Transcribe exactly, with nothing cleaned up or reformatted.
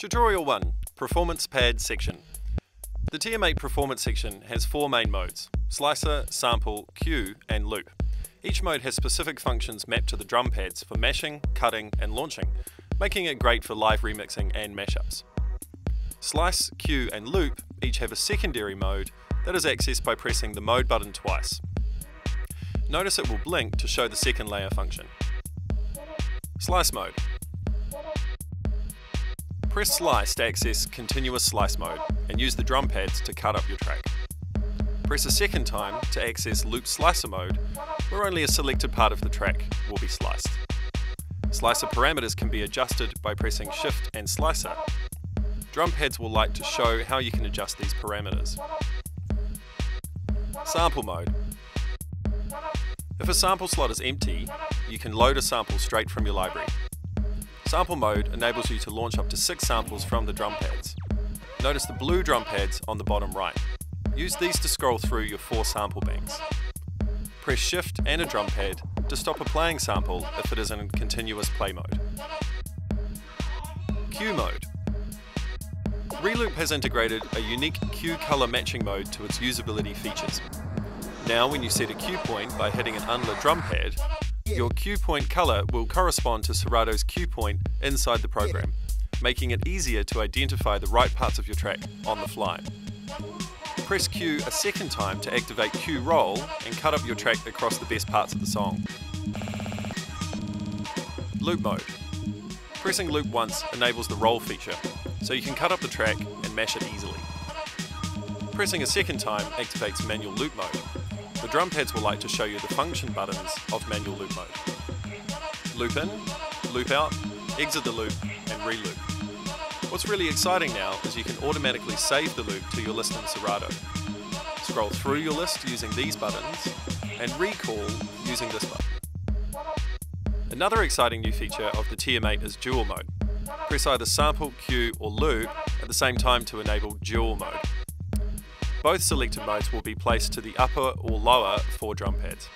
Tutorial one. Performance Pad section. The T M eight performance section has four main modes: slicer, sample, cue and loop. Each mode has specific functions mapped to the drum pads for mashing, cutting and launching, making it great for live remixing and mashups. Slice, cue and loop each have a secondary mode that is accessed by pressing the mode button twice. Notice it will blink to show the second layer function. Slice mode. Press slice to access continuous slice mode and use the drum pads to cut up your track. Press a second time to access loop slicer mode, where only a selected part of the track will be sliced. Slicer parameters can be adjusted by pressing shift and slicer. Drum pads will light to show how you can adjust these parameters. Sample mode. If a sample slot is empty, you can load a sample straight from your library. Sample mode enables you to launch up to six samples from the drum pads. Notice the blue drum pads on the bottom right. Use these to scroll through your four sample banks. Press shift and a drum pad to stop a playing sample if it is in continuous play mode. Cue mode. Reloop has integrated a unique cue color matching mode to its usability features. Now when you set a cue point by hitting an unlit drum pad, your cue point color will correspond to Serato's cue point inside the program, making it easier to identify the right parts of your track on the fly. Press cue a second time to activate cue roll and cut up your track across the best parts of the song. Loop mode. Pressing loop once enables the roll feature, so you can cut up the track and mash it easily. Pressing a second time activates manual loop mode. The drum pads will light to show you the function buttons of manual loop mode. Loop in, loop out, exit the loop and re-loop. What's really exciting now is you can automatically save the loop to your list in Serato. Scroll through your list using these buttons and recall using this button. Another exciting new feature of the T M eight is dual mode. Press either sample, cue or loop at the same time to enable dual mode. Both selected modes will be placed to the upper or lower four drum pads.